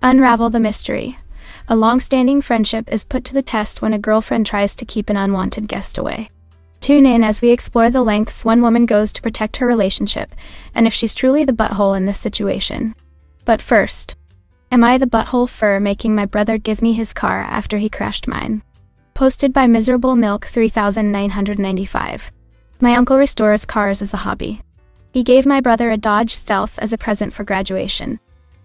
Unravel the mystery. A long-standing friendship is put to the test when a girlfriend tries to keep an unwanted guest away. Tune in as we explore the lengths one woman goes to protect her relationship, and if she's truly the butthole in this situation. But first, am I the butthole for making my brother give me his car after he crashed mine? Posted by MiserableMilk3995. My uncle restores cars as a hobby. He gave my brother a Dodge Stealth as a present for graduation.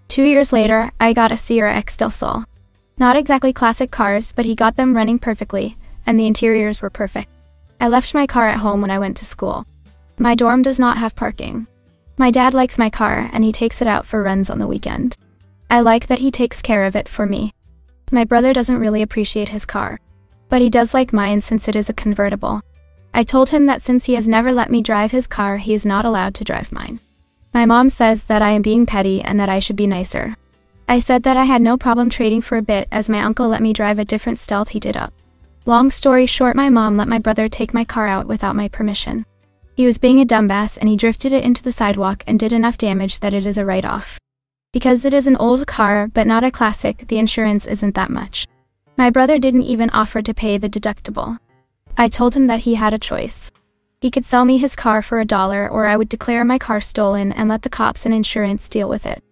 2 years later, I got a Sierra X Del Sol. Not exactly classic cars, but he got them running perfectly, and the interiors were perfect. I left my car at home when I went to school. My dorm does not have parking. My dad likes my car, and he takes it out for runs on the weekend. I like that he takes care of it for me. My brother doesn't really appreciate his car, but he does like mine since it is a convertible. I told him that since he has never let me drive his car, he is not allowed to drive mine. My mom says that I am being petty and that I should be nicer. I said that I had no problem trading for a bit as my uncle let me drive a different Stealth he did up. Long story short, my mom let my brother take my car out without my permission. He was being a dumbass and he drifted it into the sidewalk and did enough damage that it is a write-off. Because it is an old car but not a classic, the insurance isn't that much. My brother didn't even offer to pay the deductible. I told him that he had a choice. He could sell me his car for $1 or I would declare my car stolen and let the cops and insurance deal with it.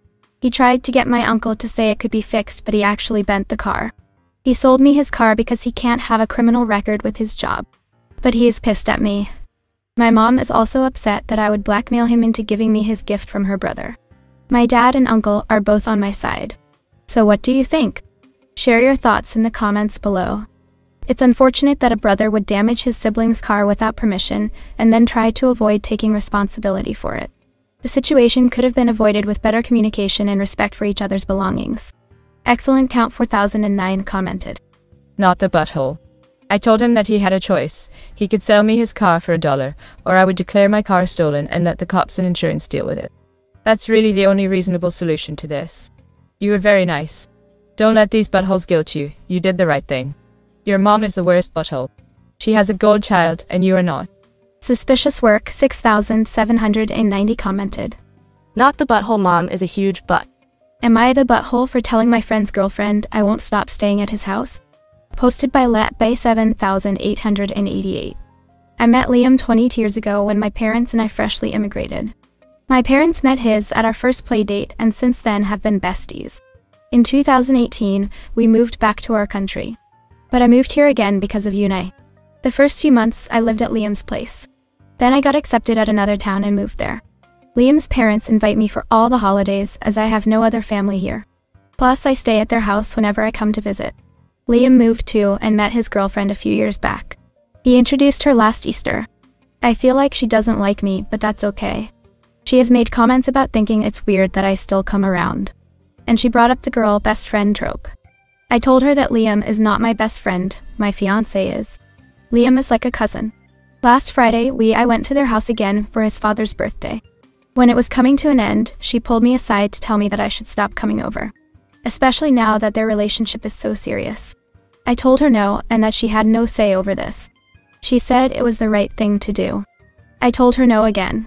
He tried to get my uncle to say it could be fixed, but he actually bent the car. He sold me his car because he can't have a criminal record with his job. But he is pissed at me. My mom is also upset that I would blackmail him into giving me his gift from her brother. My dad and uncle are both on my side. So what do you think? Share your thoughts in the comments below. It's unfortunate that a brother would damage his sibling's car without permission and then try to avoid taking responsibility for it. The situation could have been avoided with better communication and respect for each other's belongings. Excellent Count 4009 commented, "Not the butthole. I told him that he had a choice. He could sell me his car for $1 or I would declare my car stolen and let the cops and insurance deal with it. That's really the only reasonable solution to this. You were very nice. Don't let these buttholes guilt you. You did the right thing. Your mom is the worst butthole. She has a gold child and you are not." Suspicious Work 6790 commented, "Not the butthole mom is a huge butt. Am I the butthole for telling my friend's girlfriend I won't stop staying at his house?" Posted by Letbay 7888. I met Liam 20 years ago when my parents and I freshly immigrated. My parents met his at our first play date and since then have been besties. In 2018, we moved back to our country. But I moved here again because of uni. The first few months I lived at Liam's place. Then I got accepted at another town and moved there. Liam's parents invite me for all the holidays as I have no other family here. Plus I stay at their house whenever I come to visit. Liam moved too and met his girlfriend a few years back. He introduced her last Easter. I feel like she doesn't like me, but that's okay. She has made comments about thinking it's weird that I still come around. And she brought up the girl best friend trope. I told her that Liam is not my best friend, my fiancé is. Liam is like a cousin. Last Friday, I went to their house again for his father's birthday. When it was coming to an end, she pulled me aside to tell me that I should stop coming over, especially now that their relationship is so serious. I told her no and that she had no say over this. She said it was the right thing to do. I told her no again.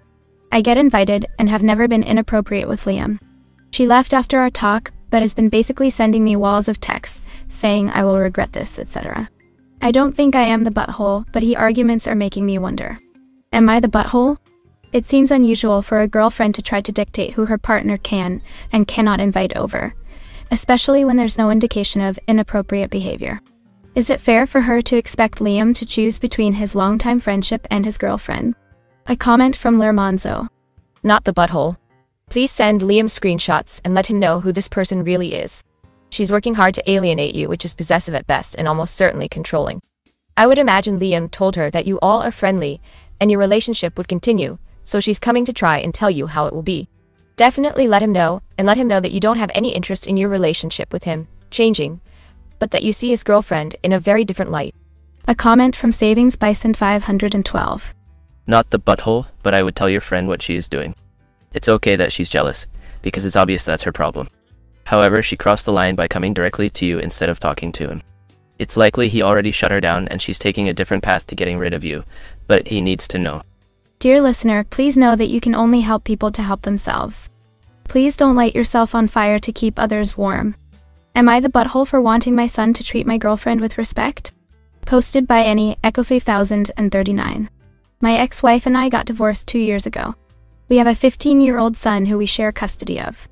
I get invited and have never been inappropriate with Liam. She left after our talk, but has been basically sending me walls of texts, saying I will regret this, etc. I don't think I am the butthole, but his arguments are making me wonder. Am I the butthole? It seems unusual for a girlfriend to try to dictate who her partner can and cannot invite over, especially when there's no indication of inappropriate behavior. Is it fair for her to expect Liam to choose between his longtime friendship and his girlfriend? A comment from Lermanzo. "Not the butthole. Please send Liam screenshots and let him know who this person really is. She's working hard to alienate you, which is possessive at best and almost certainly controlling. I would imagine Liam told her that you all are friendly and your relationship would continue, so she's coming to try and tell you how it will be. Definitely let him know, and let him know that you don't have any interest in your relationship with him changing, but that you see his girlfriend in a very different light." A comment from Savings Bison 512. "Not the butthole, but I would tell your friend what she is doing. It's okay that she's jealous, because it's obvious that's her problem. However, she crossed the line by coming directly to you instead of talking to him. It's likely he already shut her down and she's taking a different path to getting rid of you, but he needs to know." Dear listener, please know that you can only help people to help themselves. Please don't light yourself on fire to keep others warm. Am I the butthole for wanting my son to treat my girlfriend with respect? Posted by Annie, Echo Fave1039. My ex-wife and I got divorced 2 years ago. We have a 15-year-old son who we share custody of.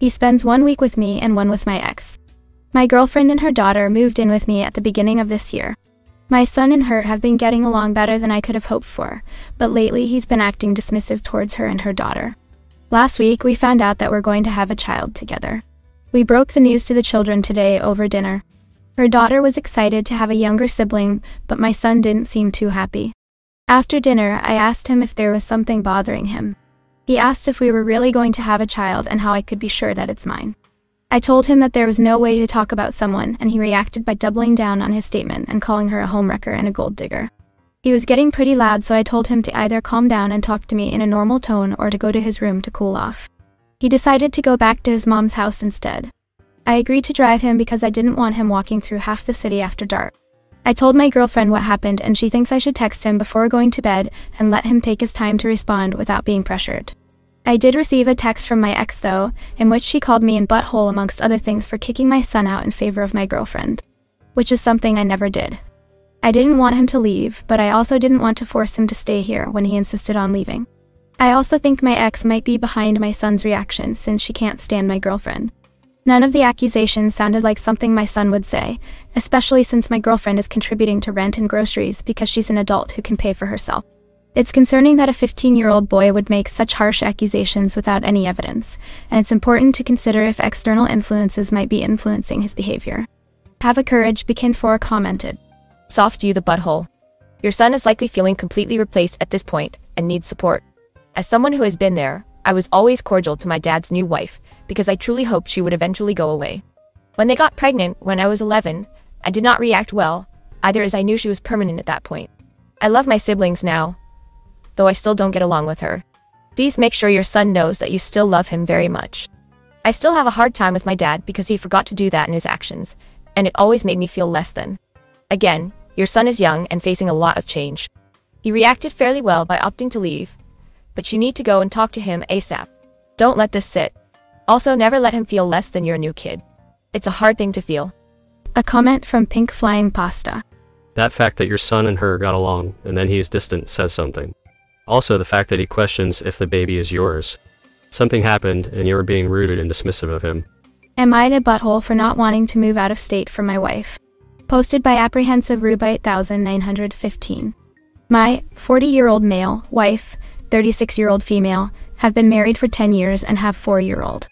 He spends 1 week with me and 1 with my ex. My girlfriend and her daughter moved in with me at the beginning of this year. My son and her have been getting along better than I could have hoped for, but lately he's been acting dismissive towards her and her daughter. Last week we found out that we're going to have a child together. We broke the news to the children today over dinner. Her daughter was excited to have a younger sibling, but my son didn't seem too happy. After dinner, I asked him if there was something bothering him. He asked if we were really going to have a child and how I could be sure that it's mine. I told him that there was no way to talk about someone, and he reacted by doubling down on his statement and calling her a homewrecker and a gold digger. He was getting pretty loud, so I told him to either calm down and talk to me in a normal tone or to go to his room to cool off. He decided to go back to his mom's house instead. I agreed to drive him because I didn't want him walking through half the city after dark. I told my girlfriend what happened, and she thinks I should text him before going to bed and let him take his time to respond without being pressured. I did receive a text from my ex though, in which she called me a butthole amongst other things for kicking my son out in favor of my girlfriend, which is something I never did. I didn't want him to leave, but I also didn't want to force him to stay here when he insisted on leaving. I also think my ex might be behind my son's reaction since she can't stand my girlfriend. None of the accusations sounded like something my son would say, especially since my girlfriend is contributing to rent and groceries because she's an adult who can pay for herself. It's concerning that a 15-year-old boy would make such harsh accusations without any evidence, and it's important to consider if external influences might be influencing his behavior. HaveACourage4 commented, "Soft you the butthole. Your son is likely feeling completely replaced at this point and needs support. As someone who has been there, I was always cordial to my dad's new wife, because I truly hoped she would eventually go away. When they got pregnant when I was 11, I did not react well, either as I knew she was permanent at that point. I love my siblings now, though I still don't get along with her. Please make sure your son knows that you still love him very much. I still have a hard time with my dad because he forgot to do that in his actions, and it always made me feel less than. Again, your son is young and facing a lot of change. He reacted fairly well by opting to leave, but you need to go and talk to him ASAP. Don't let this sit. Also, never let him feel less than your new kid. It's a hard thing to feel." A comment from Pink Flying Pasta. "That fact that your son and her got along, and then he is distant, says something. Also, the fact that he questions if the baby is yours. Something happened, and you were being rude and dismissive of him." Am I the butthole for not wanting to move out of state for my wife? Posted by ApprehensiveRubie1915. My 40-year-old male wife, 36-year-old female, have been married for 10 years and have 4-year-old.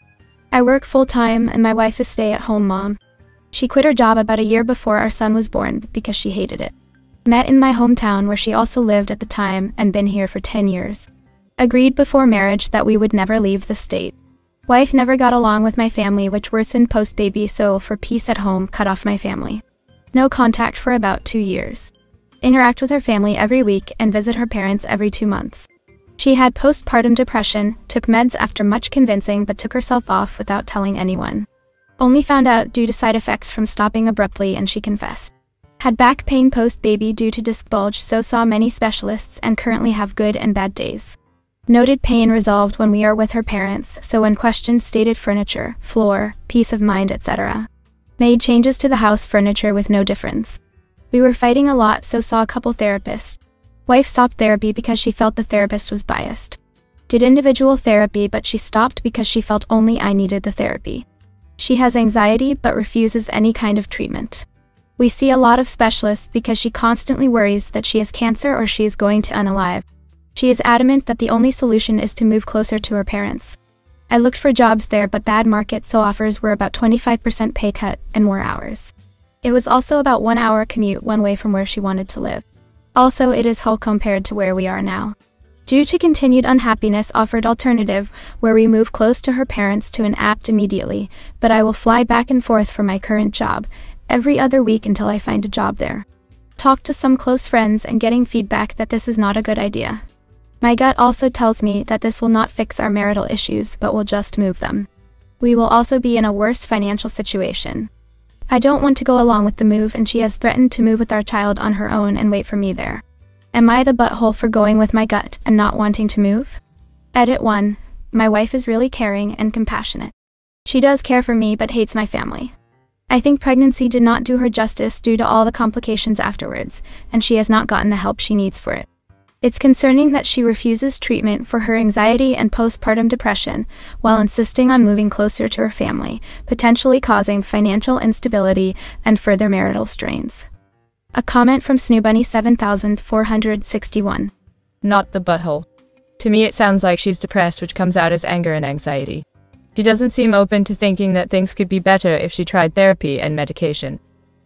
I work full-time and my wife is stay-at-home mom. She quit her job about a year before our son was born because she hated it. Met in my hometown where she also lived at the time and been here for 10 years. Agreed before marriage that we would never leave the state. Wife never got along with my family, which worsened post-baby, so for peace at home, cut off my family. No contact for about 2 years. Interact with her family every week and visit her parents every 2 months. She had postpartum depression, took meds after much convincing, but took herself off without telling anyone. Only found out due to side effects from stopping abruptly, and she confessed. Had back pain post-baby due to disc bulge, so saw many specialists and currently have good and bad days. Noted pain resolved when we are with her parents, so when questioned stated furniture, floor, peace of mind, etc. Made changes to the house furniture with no difference. We were fighting a lot, so saw a couple therapists. Wife stopped therapy because she felt the therapist was biased. Did individual therapy, but she stopped because she felt only I needed the therapy. She has anxiety but refuses any kind of treatment. We see a lot of specialists because she constantly worries that she has cancer or she is going to unalive. She is adamant that the only solution is to move closer to her parents. I looked for jobs there, but bad market, so offers were about 25% pay cut and more hours. It was also about 1 hour commute one way from where she wanted to live. Also, it is whole compared to where we are now. Due to continued unhappiness, offered alternative, where we move close to her parents to an apt immediately, but I will fly back and forth for my current job, every other week until I find a job there. Talked to some close friends and getting feedback that this is not a good idea. My gut also tells me that this will not fix our marital issues, but will just move them. We will also be in a worse financial situation. I don't want to go along with the move, and she has threatened to move with our child on her own and wait for me there. Am I the butthole for going with my gut and not wanting to move? Edit 1. My wife is really caring and compassionate. She does care for me but hates my family. I think pregnancy did not do her justice due to all the complications afterwards, and she has not gotten the help she needs for it. It's concerning that she refuses treatment for her anxiety and postpartum depression, while insisting on moving closer to her family, potentially causing financial instability and further marital strains. A comment from Snoobunny7461. Not the butthole. To me it sounds like she's depressed, which comes out as anger and anxiety. She doesn't seem open to thinking that things could be better if she tried therapy and medication.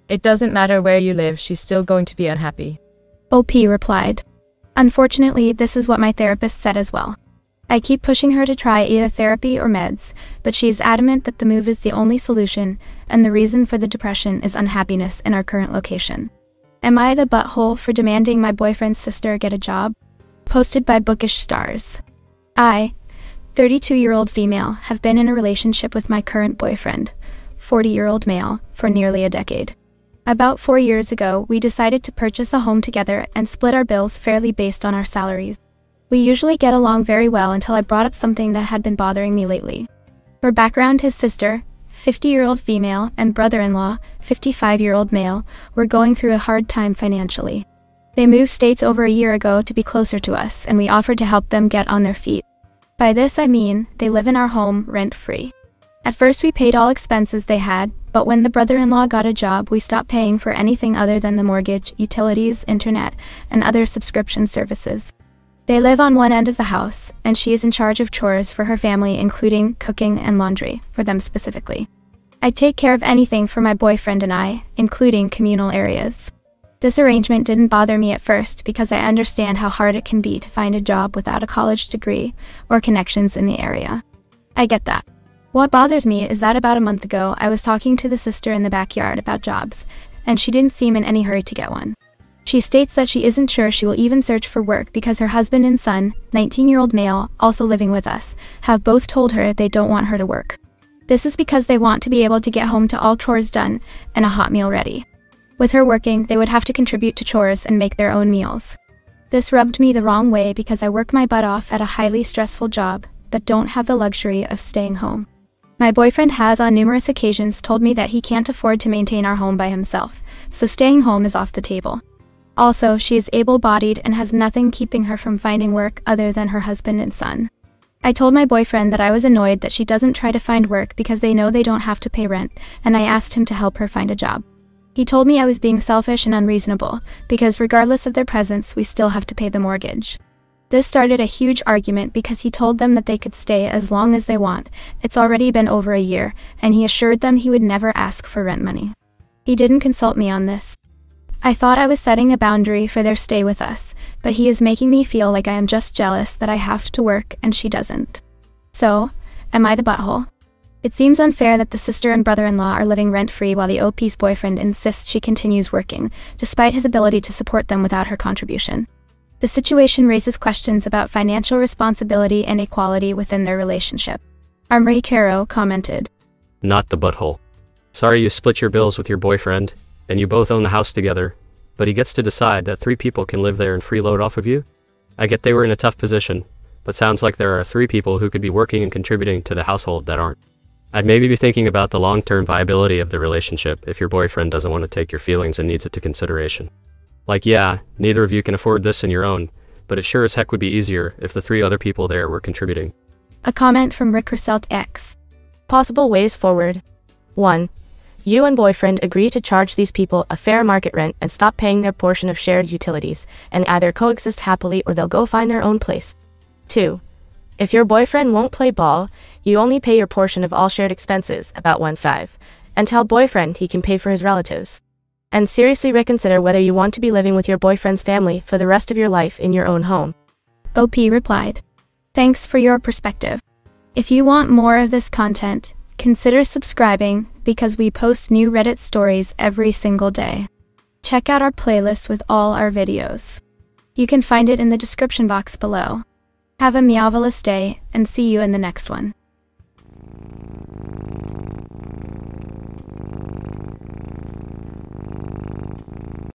It doesn't matter where you live, she's still going to be unhappy. OP replied. Unfortunately, this is what my therapist said as well. I keep pushing her to try either therapy or meds, but she is adamant that the move is the only solution, and the reason for the depression is unhappiness in our current location. Am I the butthole for demanding my boyfriend's sister get a job? Posted by Bookish Stars. I, 32-year-old female, have been in a relationship with my current boyfriend, 40-year-old male, for nearly a decade. About 4 years ago, we decided to purchase a home together and split our bills fairly based on our salaries. We usually get along very well until I brought up something that had been bothering me lately. For background, his sister, 50-year-old female, and brother-in-law, 55-year-old male, were going through a hard time financially. They moved states over a year ago to be closer to us, and we offered to help them get on their feet. By this I mean, they live in our home, rent-free. At first we paid all expenses they had, but when the brother-in-law got a job we stopped paying for anything other than the mortgage, utilities, internet, and other subscription services. They live on one end of the house, and she is in charge of chores for her family, including cooking and laundry, for them specifically. I take care of anything for my boyfriend and I, including communal areas. This arrangement didn't bother me at first because I understand how hard it can be to find a job without a college degree or connections in the area. I get that. What bothers me is that about a month ago I was talking to the sister in the backyard about jobs, and she didn't seem in any hurry to get one. She states that she isn't sure she will even search for work because her husband and son, 19-year-old male, also living with us, have both told her they don't want her to work. This is because they want to be able to get home to all chores done and a hot meal ready. With her working, they would have to contribute to chores and make their own meals. This rubbed me the wrong way because I work my butt off at a highly stressful job, but don't have the luxury of staying home. My boyfriend has on numerous occasions told me that he can't afford to maintain our home by himself, so staying home is off the table. Also, she is able-bodied and has nothing keeping her from finding work other than her husband and son. I told my boyfriend that I was annoyed that she doesn't try to find work because they know they don't have to pay rent, and I asked him to help her find a job. He told me I was being selfish and unreasonable, because regardless of their presence, we still have to pay the mortgage. This started a huge argument because he told them that they could stay as long as they want, it's already been over a year, and he assured them he would never ask for rent money. He didn't consult me on this. I thought I was setting a boundary for their stay with us, but he is making me feel like I am just jealous that I have to work and she doesn't. So, am I the butthole? It seems unfair that the sister and brother-in-law are living rent-free while the OP's boyfriend insists she continues working, despite his ability to support them without her contribution. The situation raises questions about financial responsibility and equality within their relationship. Armory Caro commented. Not the butthole. Sorry you split your bills with your boyfriend, and you both own the house together, but he gets to decide that three people can live there and freeload off of you? I get they were in a tough position, but sounds like there are three people who could be working and contributing to the household that aren't. I'd maybe be thinking about the long-term viability of the relationship if your boyfriend doesn't want to take your feelings and needs it to consideration. Like yeah, neither of you can afford this in your own, but it sure as heck would be easier if the three other people there were contributing. A comment from RickRusseltX. Possible ways forward. 1. You and boyfriend agree to charge these people a fair market rent and stop paying their portion of shared utilities, and either coexist happily or they'll go find their own place. 2. If your boyfriend won't play ball, you only pay your portion of all shared expenses, about 1/5, and tell boyfriend he can pay for his relatives. And seriously reconsider whether you want to be living with your boyfriend's family for the rest of your life in your own home. OP replied. Thanks for your perspective. If you want more of this content, consider subscribing because we post new Reddit stories every single day. Check out our playlist with all our videos. You can find it in the description box below. Have a meowvelous day, and see you in the next one.